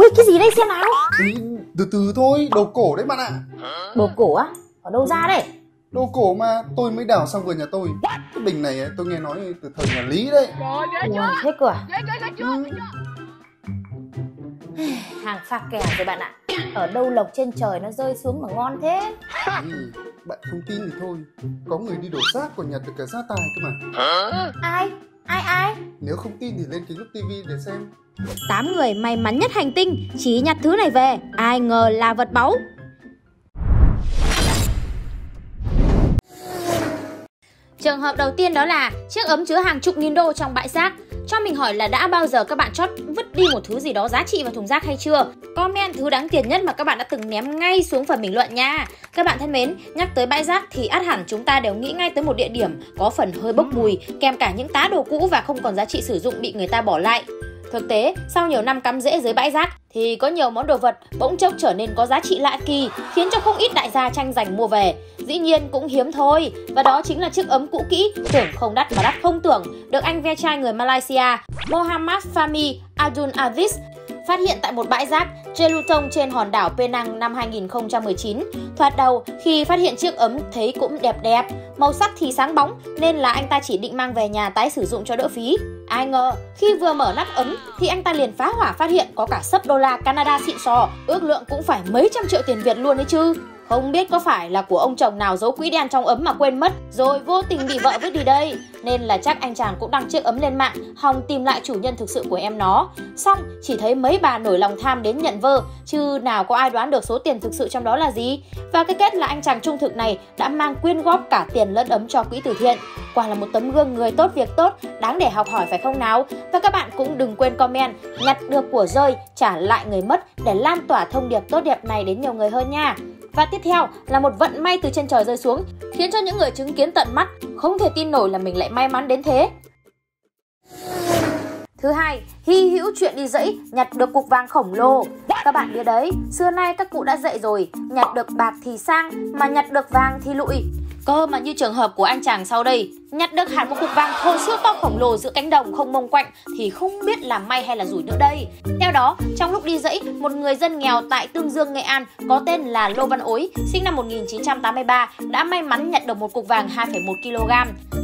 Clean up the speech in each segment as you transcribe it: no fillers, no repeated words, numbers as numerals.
Ui, cái gì đây xem nào. Từ từ thôi, đồ cổ đấy bạn ạ. Đồ cổ á? Ở đâu ra đây? Đồ cổ mà tôi mới đào xong vườn nhà tôi. Cái bình này tôi nghe nói từ thời nhà Lý đấy. Thế cửa. Hàng phạt kèo rồi bạn ạ. Ở đâu lộc trên trời nó rơi xuống mà ngon thế. Bạn không tin thì thôi, có người đi đổ xác còn nhặt được cả gia tài cơ mà. Ai? Nếu không tin thì lên Kính Lúp TV để xem. 8 người may mắn nhất hành tinh chỉ nhặt thứ này về, ai ngờ là vật báu. Trường hợp đầu tiên đó là chiếc ấm chứa hàng chục nghìn đô trong bãi rác. Cho mình hỏi là đã bao giờ các bạn chót vứt đi một thứ gì đó giá trị vào thùng rác hay chưa? Comment thứ đáng tiền nhất mà các bạn đã từng ném ngay xuống phần bình luận nha. Các bạn thân mến, nhắc tới bãi rác thì ắt hẳn chúng ta đều nghĩ ngay tới một địa điểm có phần hơi bốc mùi, kèm cả những tá đồ cũ và không còn giá trị sử dụng bị người ta bỏ lại. Thực tế, sau nhiều năm cắm rễ dưới bãi rác thì có nhiều món đồ vật bỗng chốc trở nên có giá trị lạ kỳ, khiến cho không ít đại gia tranh giành mua về. Dĩ nhiên cũng hiếm thôi, và đó chính là chiếc ấm cũ kỹ, tưởng không đắt mà đắt không tưởng, được anh ve trai người Malaysia Mohamed Fahmy Adun-Adis phát hiện tại một bãi rác Gelutong trên hòn đảo Penang năm 2019. Thoạt đầu, khi phát hiện chiếc ấm thấy cũng đẹp, màu sắc thì sáng bóng nên là anh ta chỉ định mang về nhà tái sử dụng cho đỡ phí. Ai ngờ, khi vừa mở nắp ấm thì anh ta liền phá hỏa phát hiện có cả sấp đô la Canada xịn sò, ước lượng cũng phải mấy trăm triệu tiền Việt luôn đấy chứ. Không biết có phải là của ông chồng nào giấu quỹ đen trong ấm mà quên mất, rồi vô tình bị vợ vứt đi đây. Nên là chắc anh chàng cũng đăng chiếc ấm lên mạng, hòng tìm lại chủ nhân thực sự của em nó. Xong, chỉ thấy mấy bà nổi lòng tham đến nhận vơ, chứ nào có ai đoán được số tiền thực sự trong đó là gì. Và cái kết là anh chàng trung thực này đã mang quyên góp cả tiền lẫn ấm cho quỹ từ thiện. Quả là một tấm gương người tốt việc tốt, đáng để học hỏi phải không nào? Và các bạn cũng đừng quên comment, nhặt được của rơi, trả lại người mất để lan tỏa thông điệp tốt đẹp này đến nhiều người hơn nha. Và tiếp theo là một vận may từ trên trời rơi xuống, khiến cho những người chứng kiến tận mắt không thể tin nổi là mình lại may mắn đến thế. Thứ hai, hy hữu chuyện đi dẫy, nhặt được cục vàng khổng lồ. Các bạn biết đấy, xưa nay các cụ đã dạy rồi, nhặt được bạc thì sang, mà nhặt được vàng thì lụi. Cơ mà như trường hợp của anh chàng sau đây, nhặt được hẳn một cục vàng thô siêu to khổng lồ giữa cánh đồng không mông quạnh thì không biết là may hay là rủi nữa đây. Theo đó, trong lúc đi dẫy, một người dân nghèo tại Tương Dương, Nghệ An có tên là Lô Văn Ối, sinh năm 1983, đã may mắn nhặt được một cục vàng 2,1 kg.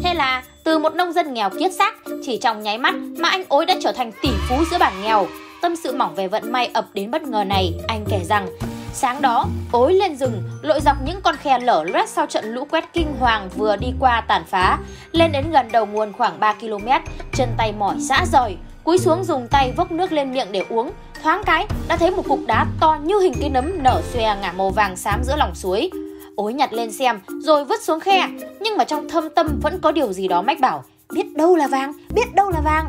Thế là từ một nông dân nghèo kiết xác, chỉ trong nháy mắt mà anh Ối đã trở thành tỷ phú giữa bản nghèo. Tâm sự mỏng về vận may ập đến bất ngờ này, anh kể rằng sáng đó, Ối lên rừng, lội dọc những con khe lở loét sau trận lũ quét kinh hoàng vừa đi qua tàn phá, lên đến gần đầu nguồn khoảng 3 km, chân tay mỏi rã rời, cúi xuống dùng tay vốc nước lên miệng để uống, thoáng cái đã thấy một cục đá to như hình cái nấm nở xòe ngả màu vàng xám giữa lòng suối. Ối nhặt lên xem, rồi vứt xuống khe, nhưng mà trong thâm tâm vẫn có điều gì đó mách bảo, biết đâu là vàng.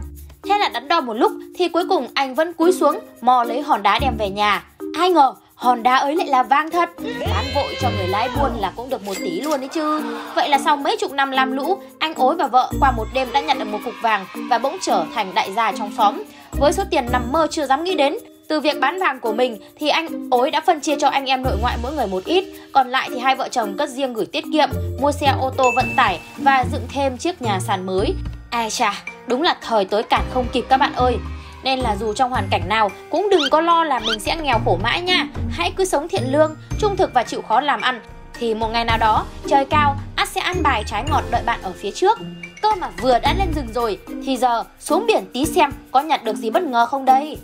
Thế là đắn đo một lúc thì cuối cùng anh vẫn cúi xuống, mò lấy hòn đá đem về nhà. Ai ngờ hòn đá ấy lại là vàng thật. Bán vội cho người lái buôn là cũng được 1 tỷ luôn đấy chứ. Vậy là sau mấy chục năm lam lũ, anh Ối và vợ qua một đêm đã nhặt được một cục vàng và bỗng trở thành đại gia trong xóm. Với số tiền nằm mơ chưa dám nghĩ đến, từ việc bán vàng của mình thì anh Ối đã phân chia cho anh em nội ngoại mỗi người một ít. Còn lại thì hai vợ chồng cất riêng gửi tiết kiệm, mua xe ô tô vận tải và dựng thêm chiếc nhà sàn mới. Ai chà, đúng là thời tới cản không kịp các bạn ơi. Nên là dù trong hoàn cảnh nào cũng đừng có lo là mình sẽ nghèo khổ mãi nha. Hãy cứ sống thiện lương, trung thực và chịu khó làm ăn. Thì một ngày nào đó, trời cao, ắt sẽ ăn bài trái ngọt đợi bạn ở phía trước. Cơ mà vừa đã lên rừng rồi, thì giờ xuống biển tí xem có nhặt được gì bất ngờ không đây.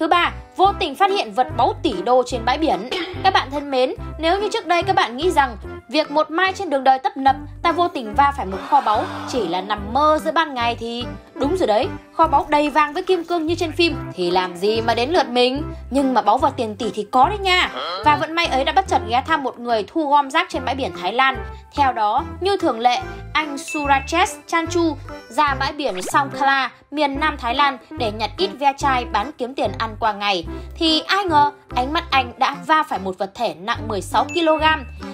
Thứ ba, vô tình phát hiện vật báu tỷ đô trên bãi biển. Các bạn thân mến, nếu như trước đây các bạn nghĩ rằng việc một mai trên đường đời tấp nập ta vô tình va phải một kho báu chỉ là nằm mơ giữa ban ngày thì đúng rồi đấy, kho báu đầy vàng với kim cương như trên phim thì làm gì mà đến lượt mình. Nhưng mà báu vật tiền tỷ thì có đấy nha. Và vận may ấy đã bất chợt ghé thăm một người thu gom rác trên bãi biển Thái Lan. Theo đó, như thường lệ, anh Surachet Chanchu ra bãi biển Songkhla, miền Nam Thái Lan để nhặt ít ve chai bán kiếm tiền ăn qua ngày. Thì ai ngờ, ánh mắt anh đã va phải một vật thể nặng 16 kg.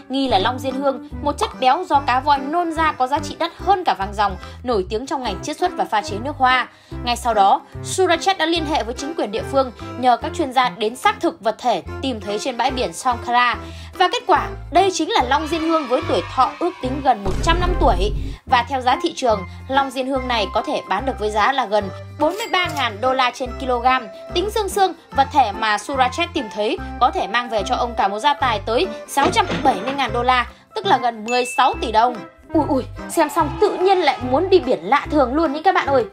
Nghi là long diên hương, một chất béo do cá voi nôn ra có giá trị đắt hơn cả vàng ròng, nổi tiếng trong ngành chiết xuất và pha chế nước hoa. Ngay sau đó, Surachet đã liên hệ với chính quyền địa phương nhờ các chuyên gia đến xác thực vật thể tìm thấy trên bãi biển Songkhla. Và kết quả, đây chính là long diên hương với tuổi thọ ước tính gần 100 năm tuổi. và theo giá thị trường, lòng diên hương này có thể bán được với giá là gần $43.000 trên kg. Tính xương xương, vật thể mà Surachet tìm thấy có thể mang về cho ông cả một gia tài tới $670.000, tức là gần 16 tỷ đồng. Ui, xem xong tự nhiên lại muốn đi biển lạ thường luôn ý các bạn ơi.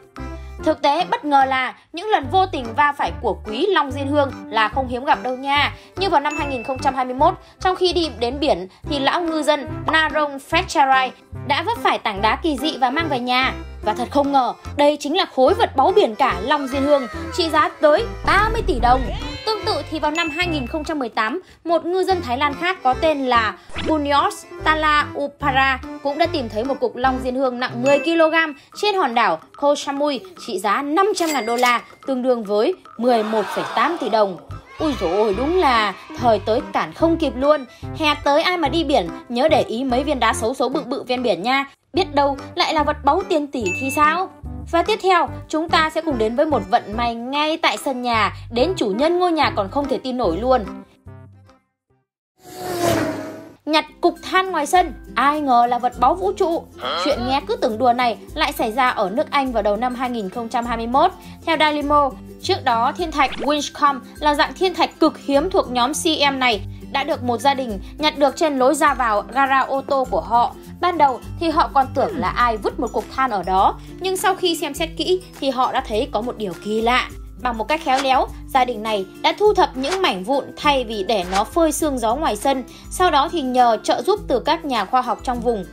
Thực tế bất ngờ là những lần vô tình va phải của quý long diên hương là không hiếm gặp đâu nha. Như vào năm 2021, trong khi đi đến biển thì lão ngư dân Narong Phetchrai đã vấp phải tảng đá kỳ dị và mang về nhà. Và thật không ngờ, đây chính là khối vật báu biển cả long diên hương trị giá tới 30 tỷ đồng. Tương tự thì vào năm 2018, một ngư dân Thái Lan khác có tên là Bunyos Tala Upara cũng đã tìm thấy một cục long diên hương nặng 10 kg trên hòn đảo Koh Samui trị giá $500.000, tương đương với 11,8 tỷ đồng. Ui dồi ôi, đúng là thời tới cản không kịp luôn. Hè tới ai mà đi biển nhớ để ý mấy viên đá xấu xấu bự bự ven biển nha. Biết đâu lại là vật báu tiền tỷ thì sao? Và tiếp theo, chúng ta sẽ cùng đến với một vận may ngay tại sân nhà, đến chủ nhân ngôi nhà còn không thể tin nổi luôn. Nhặt cục than ngoài sân, ai ngờ là vật báu vũ trụ. Chuyện nghe cứ tưởng đùa này lại xảy ra ở nước Anh vào đầu năm 2021. Theo Daily Mail, trước đó thiên thạch Winchcombe là dạng thiên thạch cực hiếm thuộc nhóm CM này đã được một gia đình nhặt được trên lối ra vào gara ô tô của họ. Ban đầu thì họ còn tưởng là ai vứt một cục than ở đó, nhưng sau khi xem xét kỹ thì họ đã thấy có một điều kỳ lạ. Bằng một cách khéo léo, gia đình này đã thu thập những mảnh vụn thay vì để nó phơi sương gió ngoài sân, sau đó thì nhờ trợ giúp từ các nhà khoa học trong vùng.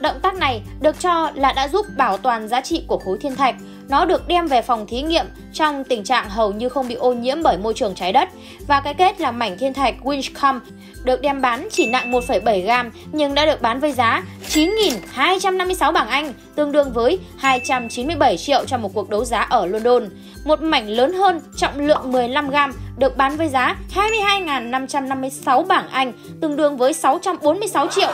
Động tác này được cho là đã giúp bảo toàn giá trị của khối thiên thạch. Nó được đem về phòng thí nghiệm trong tình trạng hầu như không bị ô nhiễm bởi môi trường trái đất. Và cái kết là mảnh thiên thạch Winchcombe được đem bán chỉ nặng 1,7 gram nhưng đã được bán với giá 9.256 bảng Anh, tương đương với 297 triệu trong một cuộc đấu giá ở London. Một mảnh lớn hơn trọng lượng 15 gram được bán với giá 22.556 bảng Anh, tương đương với 646 triệu.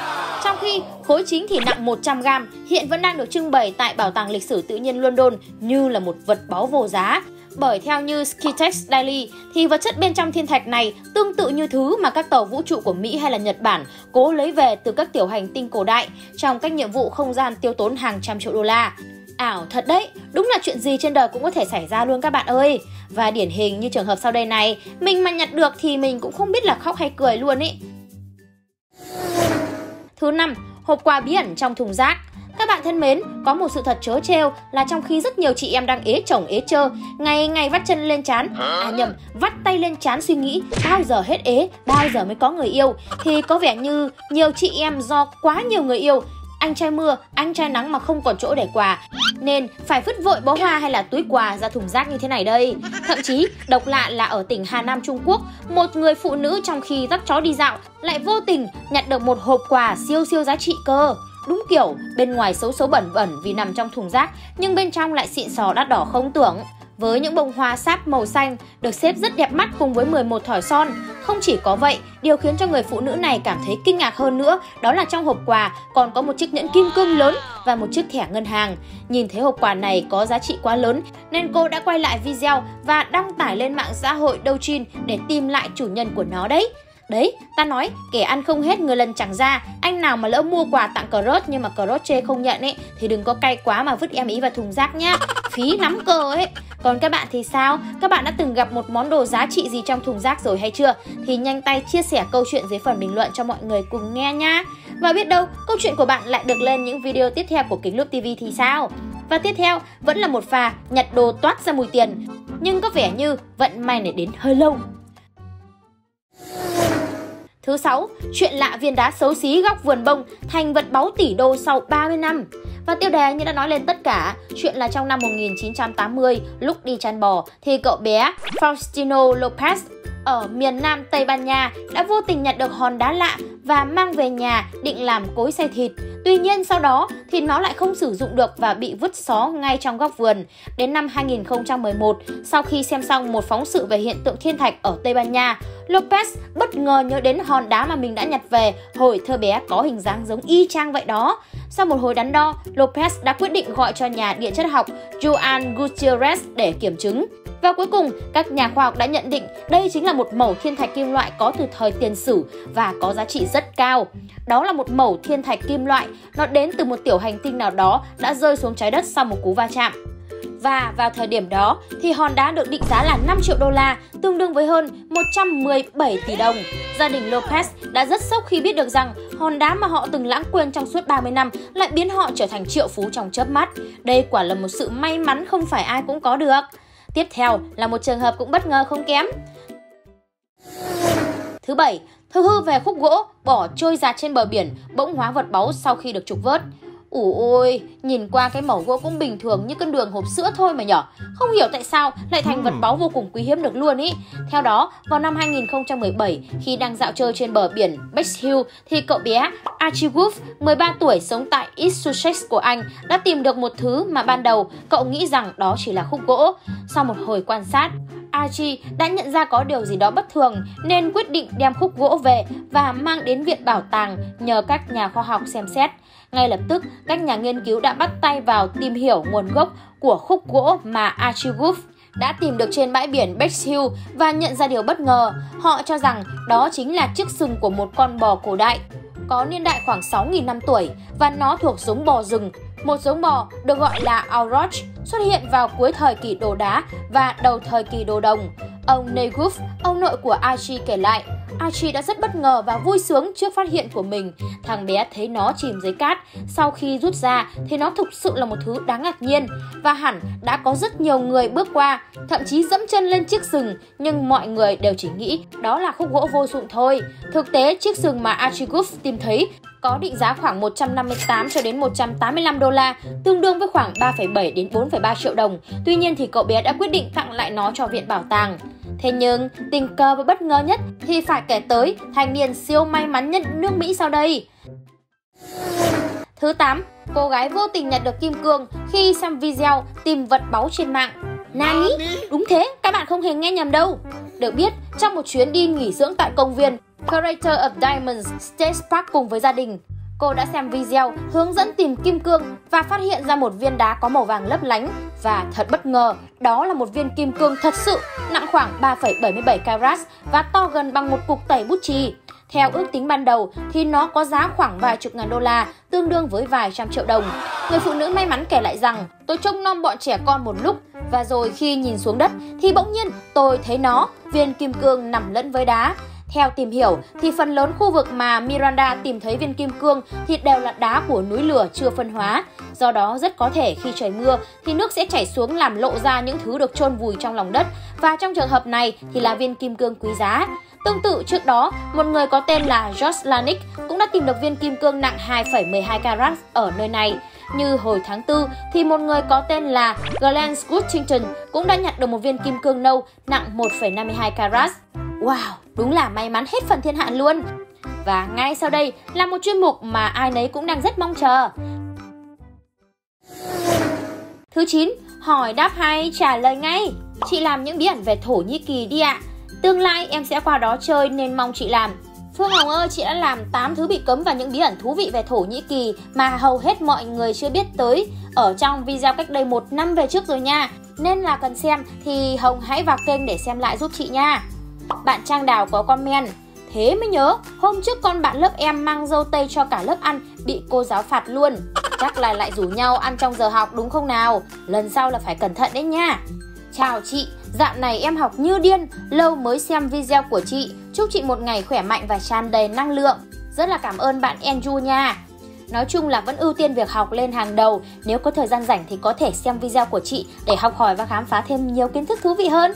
Trong khi khối chính thì nặng 100 gram, hiện vẫn đang được trưng bày tại Bảo tàng lịch sử tự nhiên London như là một vật báu vô giá. Bởi theo như Skytech Daily thì vật chất bên trong thiên thạch này tương tự như thứ mà các tàu vũ trụ của Mỹ hay là Nhật Bản cố lấy về từ các tiểu hành tinh cổ đại trong các nhiệm vụ không gian tiêu tốn hàng trăm triệu đô la. Ảo thật đấy, đúng là chuyện gì trên đời cũng có thể xảy ra luôn các bạn ơi. Và điển hình như trường hợp sau đây này, mình mà nhặt được thì mình cũng không biết là khóc hay cười luôn ý. Thứ 5, hộp quà bí ẩn trong thùng rác. Các bạn thân mến, có một sự thật trớ trêu là trong khi rất nhiều chị em đang ế chồng ế chơ, ngày ngày vắt chân lên trán, vắt tay lên trán suy nghĩ bao giờ hết ế, bao giờ mới có người yêu, thì có vẻ như nhiều chị em do quá nhiều người yêu, anh trai mưa, anh trai nắng mà không còn chỗ để quà, nên phải vứt vội bó hoa hay là túi quà ra thùng rác như thế này đây. Thậm chí, độc lạ là ở tỉnh Hà Nam, Trung Quốc, một người phụ nữ trong khi dắt chó đi dạo lại vô tình nhặt được một hộp quà siêu giá trị cơ. Đúng kiểu, bên ngoài xấu xấu bẩn bẩn vì nằm trong thùng rác, nhưng bên trong lại xịn sò đắt đỏ không tưởng. Với những bông hoa sáp màu xanh được xếp rất đẹp mắt cùng với 11 thỏi son. Không chỉ có vậy, điều khiến cho người phụ nữ này cảm thấy kinh ngạc hơn nữa đó là trong hộp quà còn có một chiếc nhẫn kim cương lớn và một chiếc thẻ ngân hàng. Nhìn thấy hộp quà này có giá trị quá lớn nên cô đã quay lại video và đăng tải lên mạng xã hội Douyin để tìm lại chủ nhân của nó đấy. Đấy, ta nói, kẻ ăn không hết người lần chẳng ra. Anh nào mà lỡ mua quà tặng cà rốt nhưng mà cà rốt chê không nhận ấy, thì đừng có cay quá mà vứt em ý vào thùng rác nhá. Phí lắm cơ ấy. Còn các bạn thì sao? Các bạn đã từng gặp một món đồ giá trị gì trong thùng rác rồi hay chưa? Thì nhanh tay chia sẻ câu chuyện dưới phần bình luận cho mọi người cùng nghe nhá. Và biết đâu, câu chuyện của bạn lại được lên những video tiếp theo của Kính Lúp TV thì sao? Và tiếp theo, vẫn là một pha nhặt đồ toát ra mùi tiền. Nhưng có vẻ như vận may này đến hơi lâu. Thứ 6, chuyện lạ viên đá xấu xí góc vườn bông thành vật báu tỷ đô sau 30 năm. Và tiêu đề như đã nói lên tất cả, chuyện là trong năm 1980, lúc đi chăn bò thì cậu bé Faustino Lopez ở miền nam Tây Ban Nha đã vô tình nhặt được hòn đá lạ và mang về nhà định làm cối xay thịt. Tuy nhiên sau đó thì nó lại không sử dụng được và bị vứt xó ngay trong góc vườn. Đến năm 2011, sau khi xem xong một phóng sự về hiện tượng thiên thạch ở Tây Ban Nha, Lopez bất ngờ nhớ đến hòn đá mà mình đã nhặt về hồi thơ bé có hình dáng giống y chang vậy đó. Sau một hồi đắn đo, Lopez đã quyết định gọi cho nhà địa chất học Juan Gutierrez để kiểm chứng. Và cuối cùng, các nhà khoa học đã nhận định đây chính là một mẩu thiên thạch kim loại có từ thời tiền sử và có giá trị rất cao. Đó là một mẩu thiên thạch kim loại, nó đến từ một tiểu hành tinh nào đó đã rơi xuống trái đất sau một cú va chạm. Và vào thời điểm đó thì hòn đá được định giá là 5 triệu đô la, tương đương với hơn 117 tỷ đồng. Gia đình Lopez đã rất sốc khi biết được rằng hòn đá mà họ từng lãng quên trong suốt 30 năm lại biến họ trở thành triệu phú trong chớp mắt. Đây quả là một sự may mắn không phải ai cũng có được. Tiếp theo là một trường hợp cũng bất ngờ không kém. Thứ 7. Thứ hư về khúc gỗ bỏ trôi dạt trên bờ biển, bỗng hóa vật báu sau khi được trục vớt. Ôi, nhìn qua cái mẩu gỗ cũng bình thường như cân đường hộp sữa thôi mà nhỏ. Không hiểu tại sao lại thành vật báu vô cùng quý hiếm được luôn ý. Theo đó, vào năm 2017, khi đang dạo chơi trên bờ biển Bexhill thì cậu bé Archie Wolf, 13 tuổi, sống tại East Sussex của Anh, đã tìm được một thứ mà ban đầu cậu nghĩ rằng đó chỉ là khúc gỗ. Sau một hồi quan sát, Archie đã nhận ra có điều gì đó bất thường nên quyết định đem khúc gỗ về và mang đến viện bảo tàng nhờ các nhà khoa học xem xét. Ngay lập tức, các nhà nghiên cứu đã bắt tay vào tìm hiểu nguồn gốc của khúc gỗ mà Archie Wolf đã tìm được trên bãi biển Bexhill và nhận ra điều bất ngờ. Họ cho rằng đó chính là chiếc sừng của một con bò cổ đại, có niên đại khoảng 6.000 năm tuổi và nó thuộc giống bò rừng. Một giống bò được gọi là Auroch xuất hiện vào cuối thời kỳ đồ đá và đầu thời kỳ đồ đồng. Ông Neguff, ông nội của Archie kể lại, Archie đã rất bất ngờ và vui sướng trước phát hiện của mình. Thằng bé thấy nó chìm dưới cát, sau khi rút ra thì nó thực sự là một thứ đáng ngạc nhiên. Và hẳn đã có rất nhiều người bước qua, thậm chí dẫm chân lên chiếc sừng, nhưng mọi người đều chỉ nghĩ đó là khúc gỗ vô dụng thôi. Thực tế, chiếc sừng mà Archie Wolf tìm thấy có định giá khoảng 158 cho đến 185 đô la, tương đương với khoảng 3,7 đến 4,3 triệu đồng. Tuy nhiên thì cậu bé đã quyết định tặng lại nó cho viện bảo tàng. Thế nhưng, tình cờ và bất ngờ nhất thì phải kể tới thanh niên siêu may mắn nhất nước Mỹ sau đây. Thứ 8. Cô gái vô tình nhặt được kim cương khi xem video tìm vật báu trên mạng. Nani? Đúng thế, các bạn không hề nghe nhầm đâu. Được biết, trong một chuyến đi nghỉ dưỡng tại công viên Crater of Diamonds State Park cùng với gia đình, cô đã xem video hướng dẫn tìm kim cương và phát hiện ra một viên đá có màu vàng lấp lánh. Và thật bất ngờ, đó là một viên kim cương thật sự nặng khoảng 3,77 carat và to gần bằng một cục tẩy bút chì. Theo ước tính ban đầu thì nó có giá khoảng vài chục ngàn đô la, tương đương với vài trăm triệu đồng. Người phụ nữ may mắn kể lại rằng, tôi trông nom bọn trẻ con một lúc và rồi khi nhìn xuống đất thì bỗng nhiên tôi thấy nó, viên kim cương nằm lẫn với đá. Theo tìm hiểu thì phần lớn khu vực mà Miranda tìm thấy viên kim cương thì đều là đá của núi lửa chưa phân hóa. Do đó rất có thể khi trời mưa thì nước sẽ chảy xuống làm lộ ra những thứ được chôn vùi trong lòng đất và trong trường hợp này thì là viên kim cương quý giá. Tương tự trước đó, một người có tên là Josh Lanik cũng đã tìm được viên kim cương nặng 2,12 carat ở nơi này. Như hồi tháng 4 thì một người có tên là Glenn Scutchington cũng đã nhặt được một viên kim cương nâu nặng 1,52 carat. Wow, đúng là may mắn hết phần thiên hạ luôn. Và ngay sau đây là một chuyên mục mà ai nấy cũng đang rất mong chờ. Thứ 9. Hỏi đáp hay trả lời ngay. Chị làm những bí ẩn về Thổ Nhĩ Kỳ đi ạ. Tương lai em sẽ qua đó chơi nên mong chị làm. Phương Hồng ơi, chị đã làm 8 thứ bị cấm và những bí ẩn thú vị về Thổ Nhĩ Kỳ mà hầu hết mọi người chưa biết tới ở trong video cách đây 1 năm về trước rồi nha. Nên là cần xem thì Hồng hãy vào kênh để xem lại giúp chị nha. Bạn Trang Đào có comment: thế mới nhớ, hôm trước con bạn lớp em mang dâu tây cho cả lớp ăn, bị cô giáo phạt luôn. Chắc là lại rủ nhau ăn trong giờ học đúng không nào? Lần sau là phải cẩn thận đấy nha. Chào chị, dạo này em học như điên, lâu mới xem video của chị. Chúc chị một ngày khỏe mạnh và tràn đầy năng lượng. Rất là cảm ơn bạn Enju nha. Nói chung là vẫn ưu tiên việc học lên hàng đầu. Nếu có thời gian rảnh thì có thể xem video của chị để học hỏi và khám phá thêm nhiều kiến thức thú vị hơn.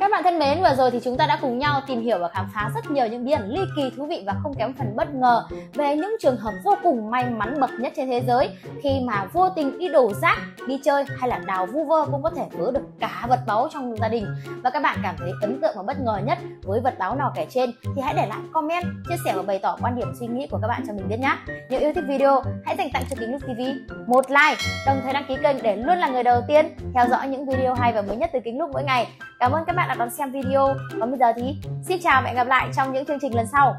Các bạn thân mến, vừa rồi thì chúng ta đã cùng nhau tìm hiểu và khám phá rất nhiều những bí ẩn ly kỳ thú vị và không kém phần bất ngờ về những trường hợp vô cùng may mắn bậc nhất trên thế giới khi mà vô tình đi đổ rác, đi chơi hay là đào vu vơ cũng có thể vớ được cả vật báu trong gia đình. Và các bạn cảm thấy ấn tượng và bất ngờ nhất với vật báu nào kể trên thì hãy để lại comment, chia sẻ và bày tỏ quan điểm suy nghĩ của các bạn cho mình biết nhé. Nếu yêu thích video, hãy dành tặng cho Kính Lúp TV một like, đồng thời đăng ký kênh để luôn là người đầu tiên theo dõi những video hay và mới nhất từ Kính Lúp mỗi ngày. Cảm ơn các bạn đã đón xem video. Còn bây giờ thì xin chào và hẹn gặp lại trong những chương trình lần sau.